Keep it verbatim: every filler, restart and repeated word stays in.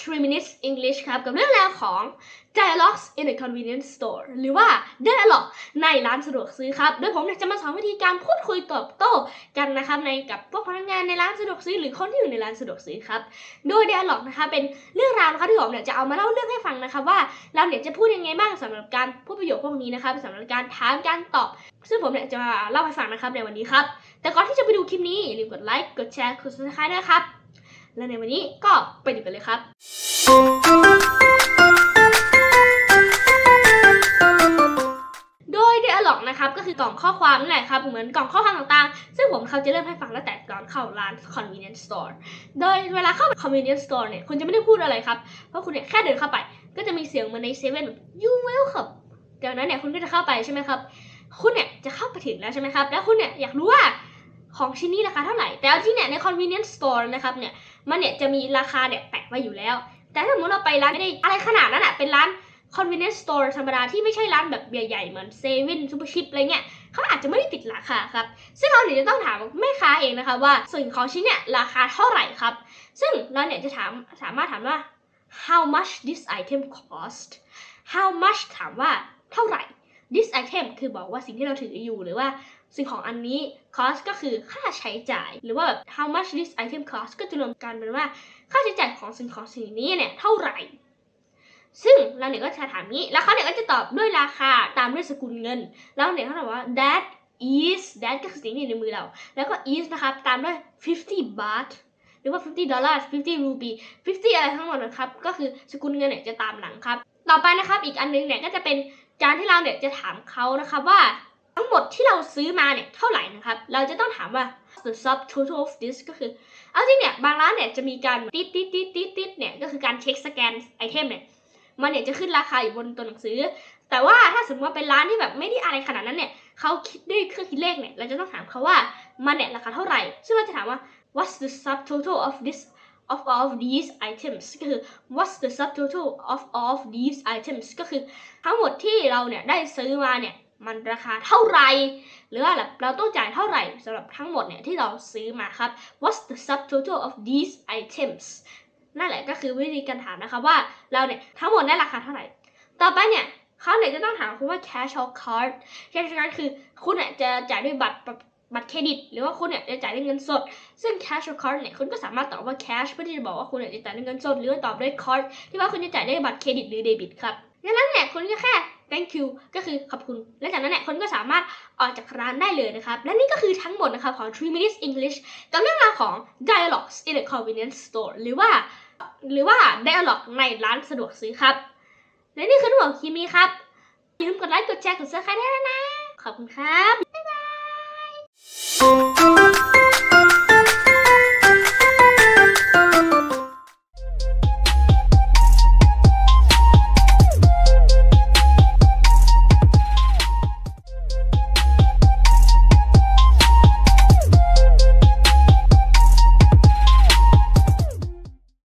ทรี มินิทส์ อิงลิช ครับกับเรื่องราวของ Dialogues in a Convenience Store หรือว่า Dialogue ในร้านสะดวกซื้อครับโดยผมจะมาสอนวิธีการพูดคุยตอบโต้กันนะครับในกับพวกพนักงานในร้านสะดวกซื้อหรือคนที่อยู่ในร้านสะดวกซื้อครับโดย Dialogue นะคะเป็นเรื่องราวนะคะที่ผมเนี่ยจะเอามาเล่าเรื่องให้ฟังนะคะว่าเราเนี่ยจะพูดยังไงบ้างสำหรับการพูดประโยคพวกนี้นะคะสำหรับการถามการตอบซึ่งผมเนี่ยจะมาเล่าให้ฟังนะครับในวันนี้ครับแต่ก่อนที่จะไปดูคลิปนี้อย่าลืมกดไลค์กดแชร์กด Subscribe ด้วยครับและในวันนี้ก็ไปดูกันเลยครับ โดย Dialogue นะครับก็คือกล่องข้อความนั่นแหละครับเหมือนกล่องข้อความต่างๆซึ่งผมเขาจะเริ่มให้ฟังแล้วแต่ก่อนเข้าร้าน convenience store โดยเวลาเข้า convenience store เนี่ยคุณจะไม่ได้พูดอะไรครับเพราะคุณเนี่ยแค่เดินเข้าไปก็จะมีเสียงเหมือนใน เซเว่น you welcome จากนั้นเนี่ยคุณก็จะเข้าไปใช่ไหมครับคุณเนี่ยจะเข้าไปถึงแล้วใช่ไหมครับแล้วคุณเนี่ยอยากรู้ว่าของชิ้นนี้ราคาเท่าไหร่แต่ที่เนี่ยใน convenience store นะครับเนี่ยมันเนี่ยจะมีราคาเนี่ยแปะไว้อยู่แล้วแต่ถ้าสมมติเราไปร้านไม่ได้อะไรขนาดนั้นอ่ะเป็นร้าน convenience store ธรรมดาที่ไม่ใช่ร้านแบบใหญ่ๆเหมือนเซเว่นซูเปอร์ชิปอะไรเงี้ยเขาอาจจะไม่ได้ติดราคาครับซึ่งเราเนี่ยจะต้องถามแม่ค้าเองนะคะว่าสิ่งของชิ้นเนี่ยราคาเท่าไหร่ครับซึ่งเราเนี่ยจะถามสามารถถามว่า how much this item cost how much ถามว่าเท่าไหร่ this item คือบอกว่าสิ่งที่เราถืออยู่หรือว่าสิ่งของอันนี้ cost ก็คือค่าใช้จ่ายหรือว่า how much this item cost ก็จะรวมกันเป็นว่าค่าใช้จ่ายของสิ่งของสิ่งนี้เนี่ยเท่าไหร่ซึ่งเราเนี่ยก็จะถามนี้แล้วเขาเนี่ยก็จะตอบด้วยราคาตามด้วยสกุลเงินแล้วเนี่ยเขาบอกว่า that is that ก็คือสิ่งนี้ในมือเราแล้วก็ is นะครับตามด้วย fifty baht หรือว่า fifty dollars fifty rupee ห้าสิบอะไรทั้งหมดนะครับก็คือสกุลเงินเนี่ยจะตามหลังครับต่อไปนะครับอีกอันนึงเนี่ยก็จะเป็นการที่เราเนี่ยจะถามเขานะครับว่าทั้งหมดที่เราซื้อมาเนี่ยเท่าไหร่นะครับเราจะต้องถามว่า the sub total of this ก็คือเอาจริงเนี่ยบางร้านเนี่ยจะมีการติดติดติดติดติดเนี่ยก็คือการเช็คสแกนไอเทมเนี่ยมันเนี่ยจะขึ้นราคาอยู่บนตัวหนังสือแต่ว่าถ้าสมมติว่าเป็นร้านที่แบบไม่ได้อะไรขนาดนั้นเนี่ยเขาคิดด้วยเครื่องคิดเลขเนี่ยเราจะต้องถามเขาว่ามันเนี่ยราคาเท่าไหร่ซึ่งเราจะถามว่า what's the sub total of this of all of these items ก็คือ what's the sub total of all of these items ก็คือทั้งหมดที่เราเนี่ยได้ซื้อมาเนี่ยมันราคาเท่าไหร่หรือว่าเราต้องจ่ายเท่าไหร่สำหรับทั้งหมดเนี่ยที่เราซื้อมาครับ what's the sub total of these items นั่นแหละก็คือวิธีการถามนะคะว่าเราเนี่ยทั้งหมดได้ราคาเท่าไหร่ต่อไปเนี่ยเขาเนี่ยจะต้องถามคุณว่า cash or card cash card คือคุณเนี่ยจะจ่ายด้วยบัตรบัตรเครดิตหรือว่าคุณเนี่ยจะจ่ายด้วยเงินสดซึ่ง cash or card เนี่ยคุณก็สามารถตอบว่า cash เพื่อที่จะบอกว่าคุณเนี่ยจะจ่ายด้วยเงินสดหรือว่าตอบด้วย card ที่ว่าคุณจะจ่ายด้วยบัตรเครดิตหรือเดบิตครับดังนั้นเนี่ยคุณก็แค่ thank you ก็คือขอบคุณและจากนั้นเนี่ยคนก็สามารถออกจากร้านได้เลยนะครับและนี่ก็คือทั้งหมดนะคะของ ทรี มินิทส์ อิงลิช กับเรื่องราวของ Dialogues in a Convenience Store หรือว่าหรือว่า Dialogue ในร้านสะดวกซื้อครับและนี่คือทั้งหมดคลิปนี้ครับอย่าลืมกดไลค์กดแชร์กด Subscribe ด้วยนะขอบคุณครับ